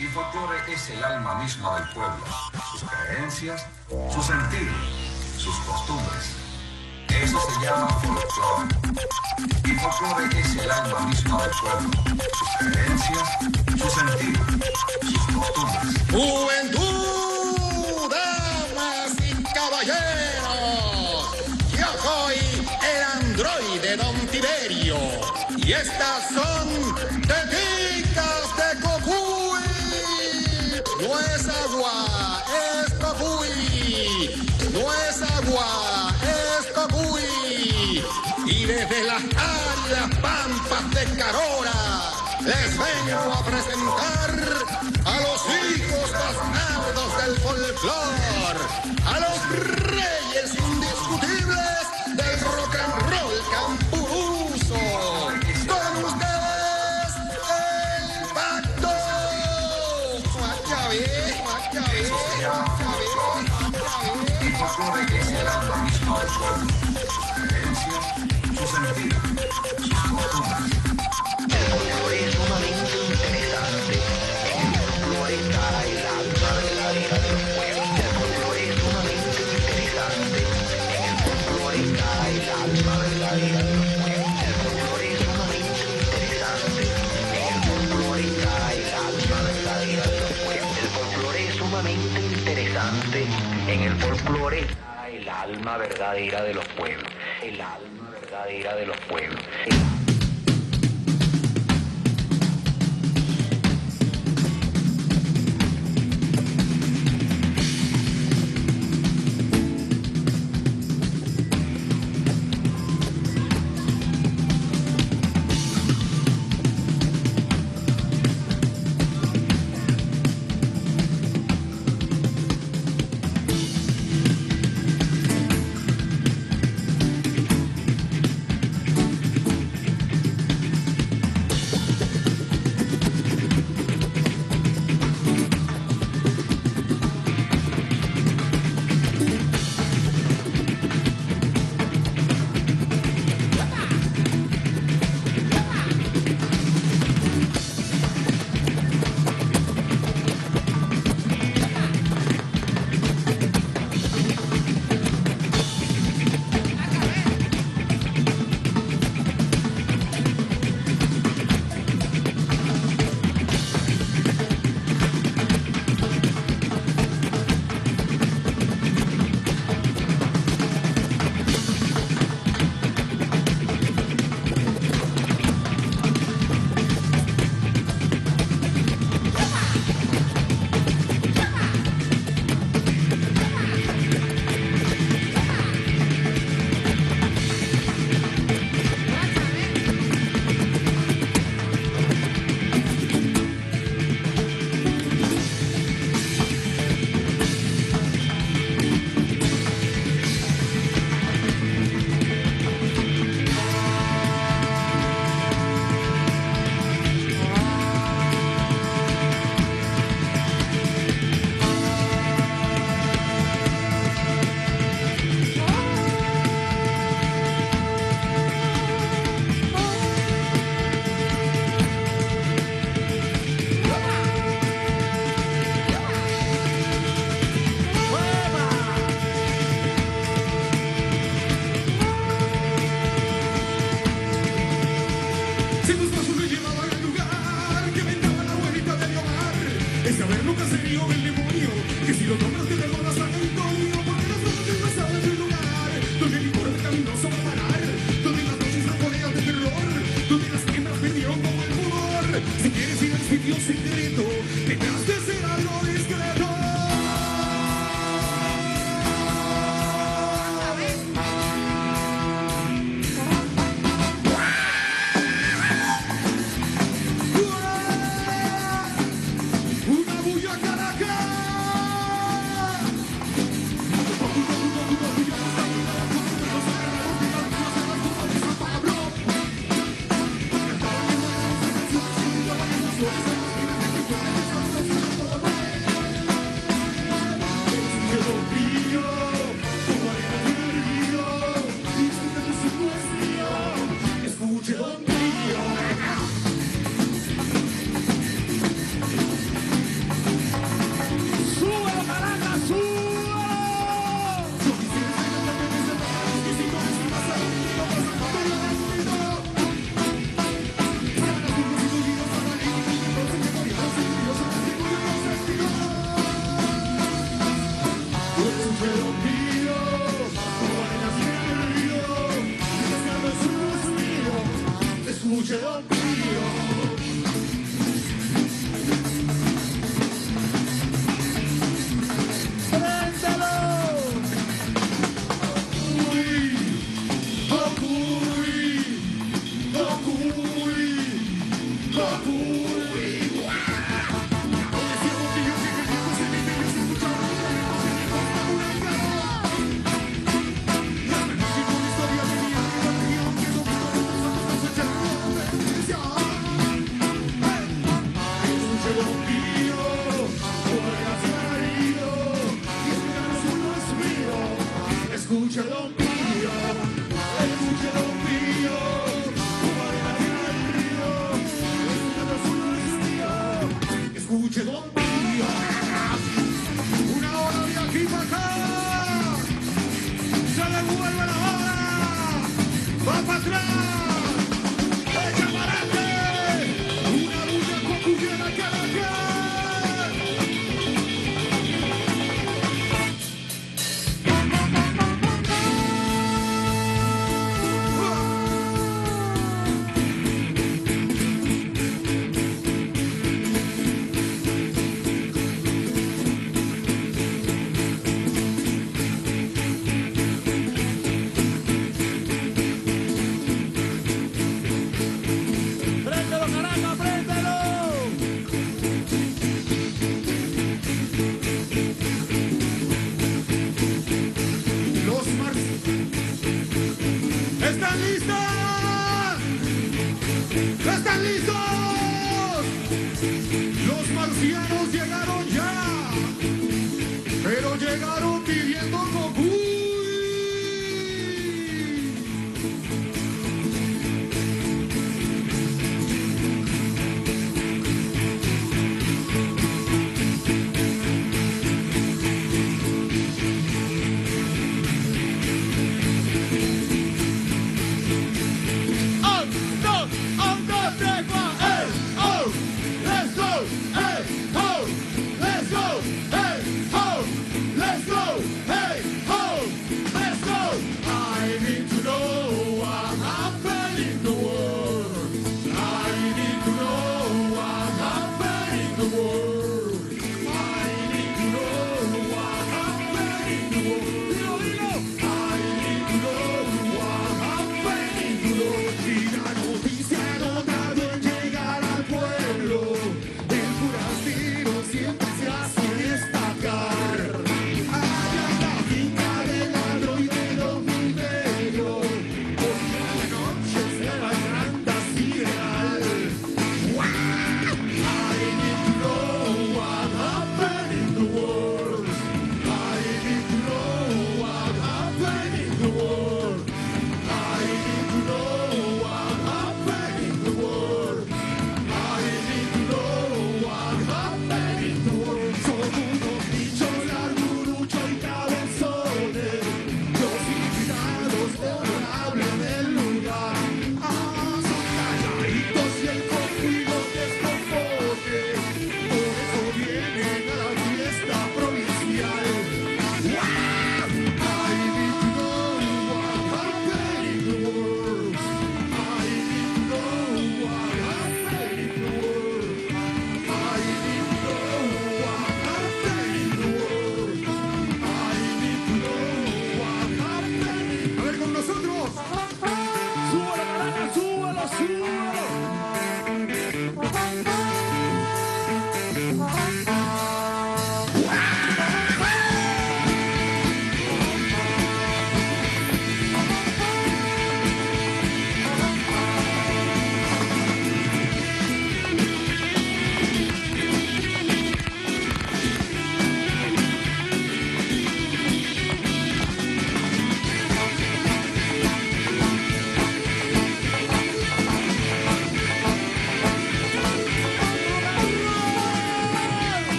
y folclore es el alma misma del pueblo, sus creencias, su sentir, sus costumbres. Eso se llama folclore. Y folclore es el alma misma del pueblo, sus creencias, su sentir, sus costumbres. ¡Juventud, damas y caballeros! Yo soy el androide Don Tiberio y estas son tetitas de cocuy. No es agua, es cocuy. No es agua, es cocuy. Y desde las áridas pampas de Carora les vengo a presentar a los hijos bastardos del folclore, a los reyes indiscutibles del rock and roll campuruso. Con ustedes, El Pacto. En el folclore está el alma verdadera de los pueblos, el alma verdadera de los pueblos.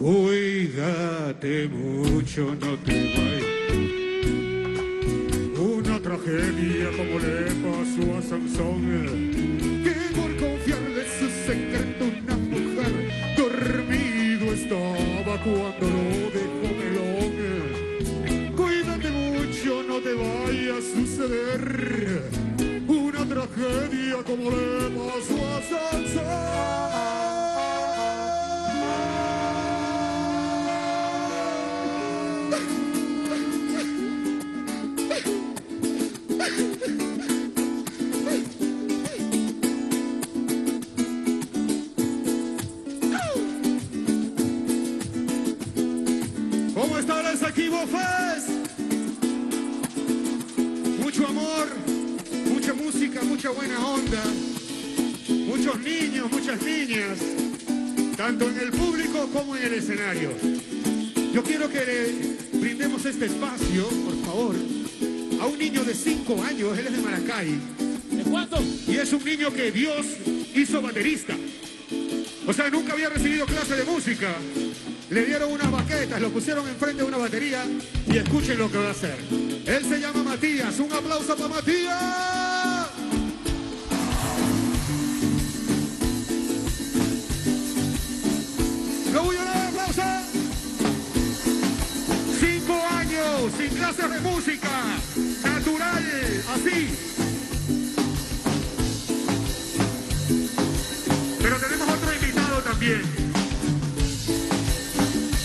Cuídate mucho, no te vayas. Una tragedia como le pasó a Sansón, que por confiarle su secreto a una mujer, dormido estaba cuando lo dejó melón. Cuídate mucho, no te vaya a suceder una tragedia como le pasó a Sansón. ¿Cómo estarás aquí, Bofés? Mucho amor, mucha música, mucha buena onda, muchos niños, muchas niñas, tanto en el público como en el escenario. Yo quiero que le brindemos este espacio, por favor, a un niño de 5 años, él es de Maracay. ¿De cuánto? Y es un niño que Dios hizo baterista. O sea, nunca había recibido clase de música. Le dieron unas baquetas, lo pusieron enfrente de una batería y escuchen lo que va a hacer. Él se llama Matías. Un aplauso para Matías. ¡No voy a dar aplauso! 5 años sin clases de música. Natural, así. Pero tenemos otro invitado también.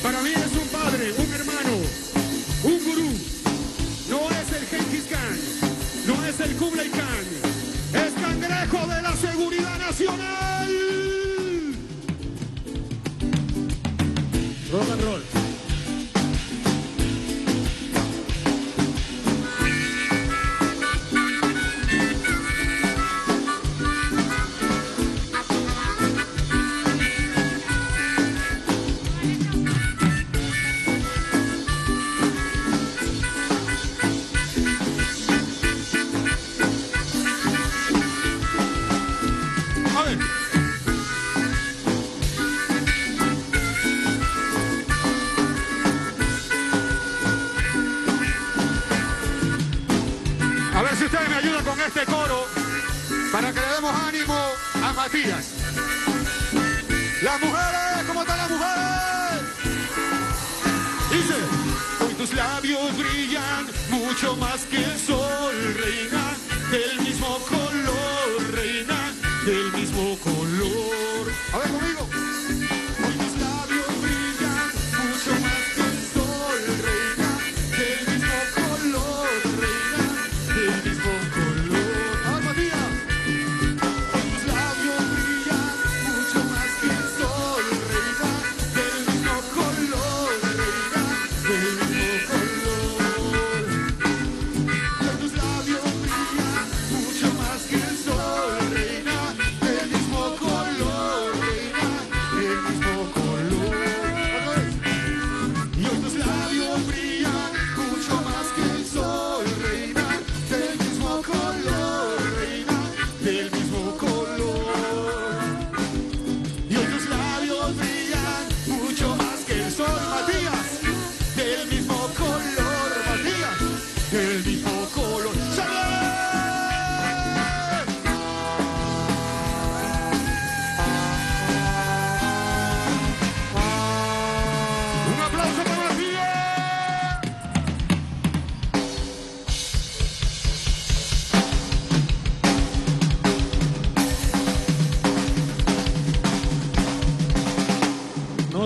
Para mí es un padre, un hermano, un gurú. No es el Genghis Khan, no es el Kublai Khan, es Cangrejo de la Seguridad Nacional. Rock and roll. para que le demos ánimo a Matías. Las mujeres, ¿cómo están las mujeres? Dice, hoy tus labios brillan mucho más que el sol, reina, del mismo color, reina, del mismo color. A ver conmigo.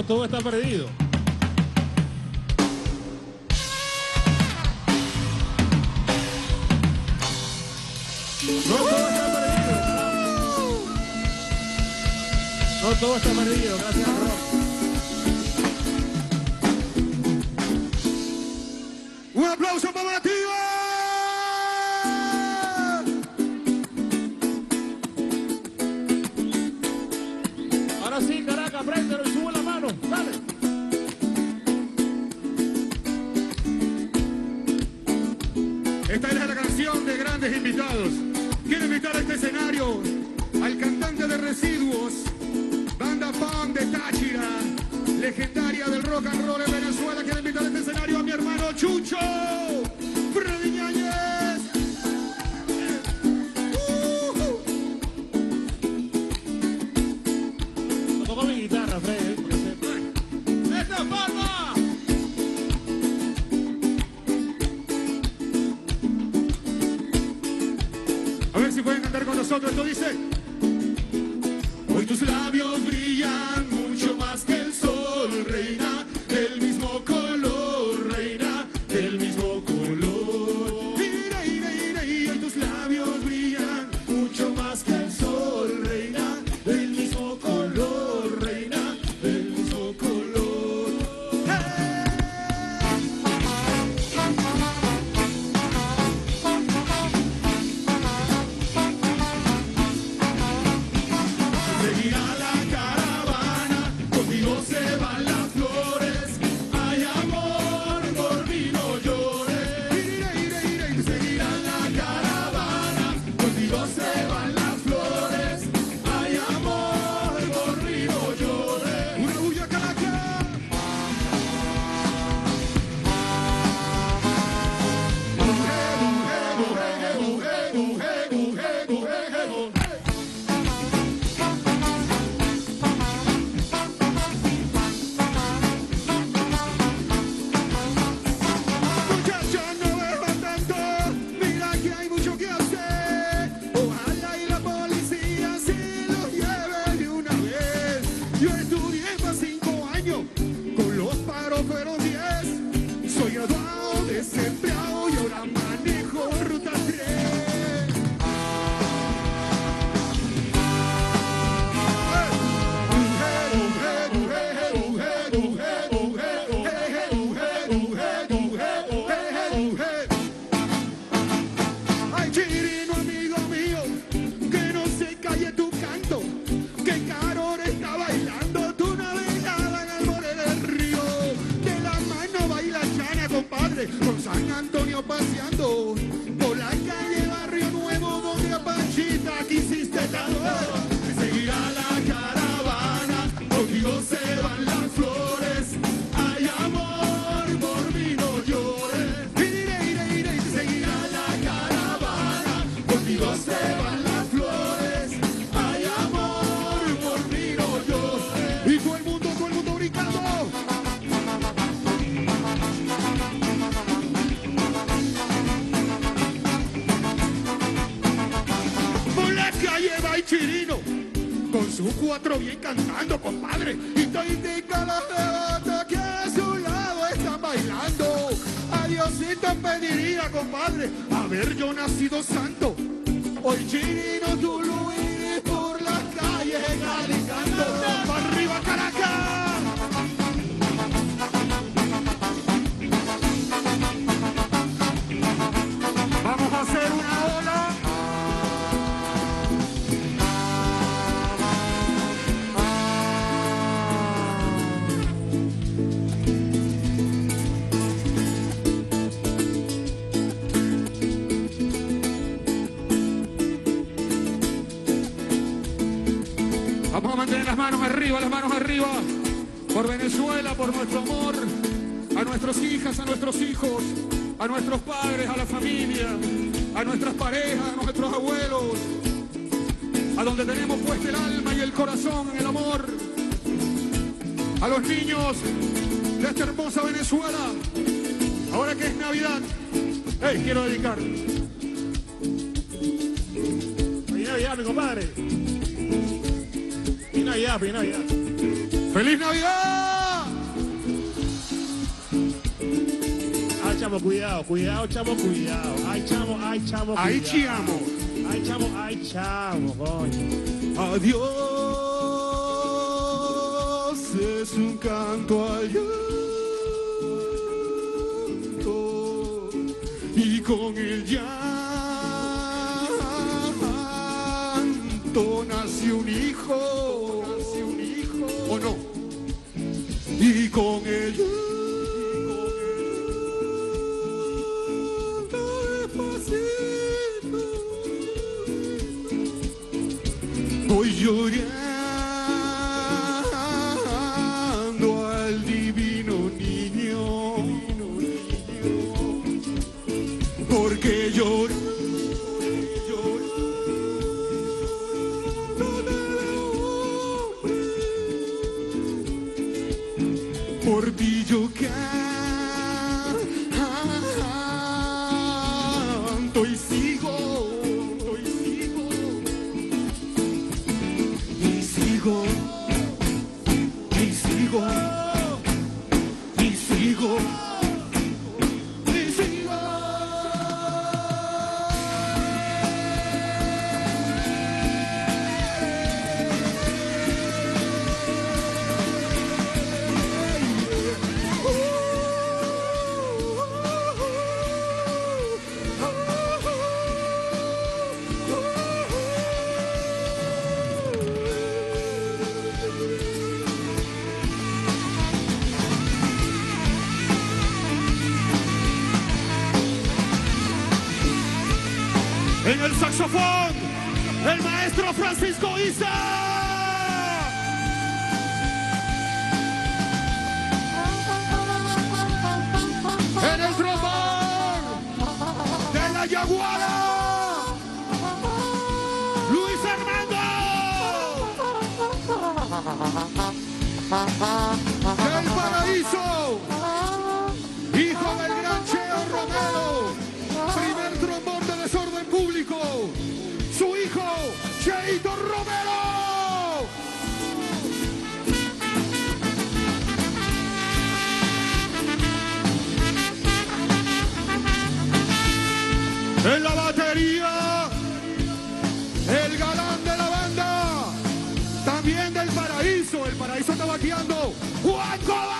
Todo está perdido. No todo está perdido. Gracias, Rob. Un aplauso para Matías. Ahora sí, Caracas, préndelo y sube la mano. Dale. Esta es la canción de grandes invitados. Quiero invitar a este escenario al cantante de Residuos, banda punk de Táchira, legendaria del rock and roll en Venezuela. Quiero invitar a este escenario a mi hermano Chucho. Esto dice, hoy tus labios brillan mucho más que el sol, reina, del mismo color, reina, del mismo color. Mira, mira, mira, mira, hoy tus labios brillan mucho más que el sol, reina, del mismo color, reina, del mismo color. Se van las flores. somos cuatro bien cantando, compadre. Y te indica la jevata que a su lado están bailando. Adiosito pediría, compadre, haber yo nacido santo. Hoy chirino tú lo eres por las calles galizando. ¡Para arriba, Caracas! Hacer una ola. Vamos a mantener las manos arriba, por Venezuela, por nuestro amor, a nuestras hijas, a nuestros hijos, a nuestros padres, a la familia, a nuestras parejas, a nuestros abuelos, a donde tenemos puesto el alma y el corazón en el amor, a los niños de esta hermosa Venezuela. Ahora que es Navidad, hey, quiero dedicar. Feliz Navidad, mi compadre. Feliz Navidad, feliz Navidad. ¡Feliz Navidad! Chamo, cuidado, cuidado, chamo, cuidado. Ay, chamo, ay, chamo, cuidado. Ay, chamo. Ay, chamo, ay, chamo, coño. Adiós es un canto al llanto, y con el llanto nace un hijo, nace un hijo, o no, y con el llanto voy llorando al divino niño, porque lloro, llorando por ti yo canto y sigo. En el saxofón, el maestro Francisco Isa. En el trombón de la Yaguara, Luis Hernando. Del Paraíso, hijo del gran Cheo Romero. Su hijo, Cheito Romero. En la batería, el galán de la banda, también del Paraíso. El Paraíso está bateando, Juan Coba.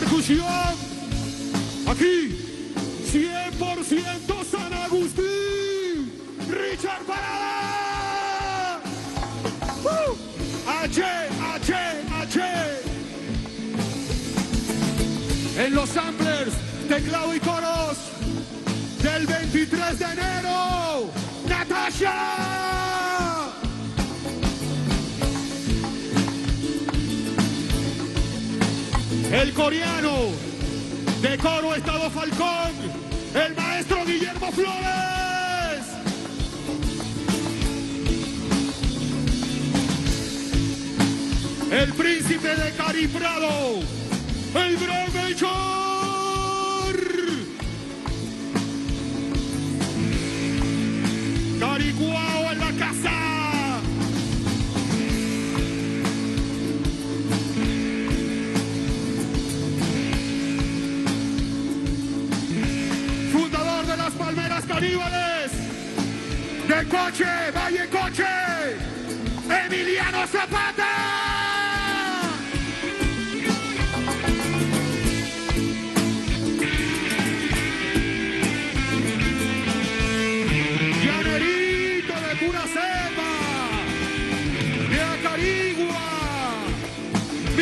Percusión, aquí, 100% San Agustín, Richard Parada, H, H, H, en los samplers, teclado y coros, del 23 de enero, Natasha. El coreano, de coro Estado Falcón, el maestro Guillermo Flores. El príncipe de Cari Prado, el gran Melchor, Caricuao en la casa. Fundador de las palmeras caníbales de Coche, Valle Coche, Emiliano Zapata.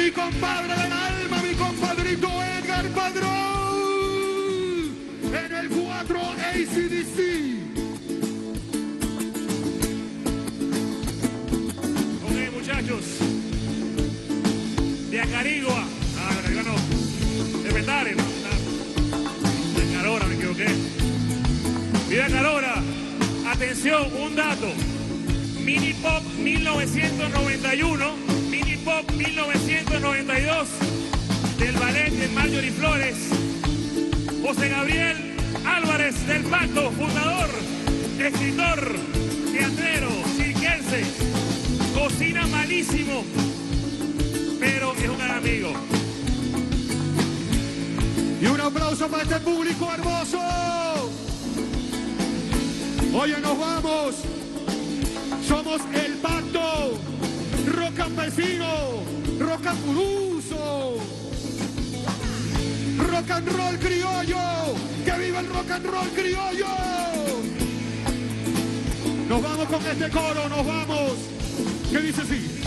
Mi compadre del alma, mi compadrito Edgar Padrón, en el 4 ACDC. Ok, muchachos, de Acarigua, Acarigua no, de Petaren, de Carora, me equivoqué. Y de Carora, atención, un dato, Minipop 1991. Minipop 1992 del ballet de Mario y Flores, José Gabriel Álvarez del Pacto, fundador, escritor, teatrero, cirquense, cocina malísimo, pero es un gran amigo. Y un aplauso para este público hermoso. Oye, nos vamos. Somos El Pacto. Rock campesino, rock amburuso, rock and roll criollo, que viva el rock and roll criollo. Nos vamos con este coro, nos vamos. ¿Qué dice así?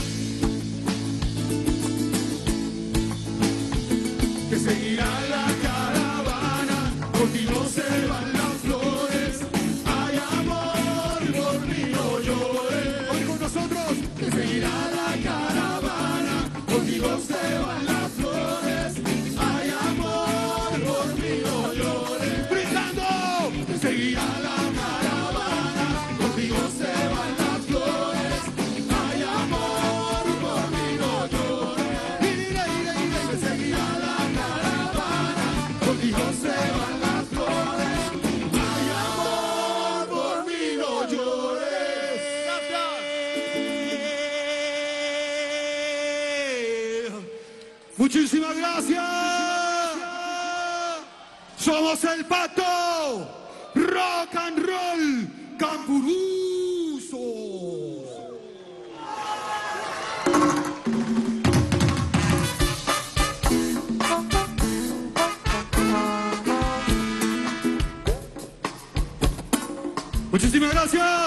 Que seguirá la caravana, porque no se van las flores. Hay amor por criollo. Hoy con nosotros. Que seguirá la caravana, contigo se van las flores, hay amor, por mí no llores. ¡Brindando! Que seguirá la caravana, contigo se van las flores, hay amor, por mí no llores. Iré, iré, iré. Que seguirá la caravana, contigo se van las flores, hay amor, por mí no llores. Muchísimas gracias. Somos El Pacto, rock and roll, camburuso. Muchísimas gracias.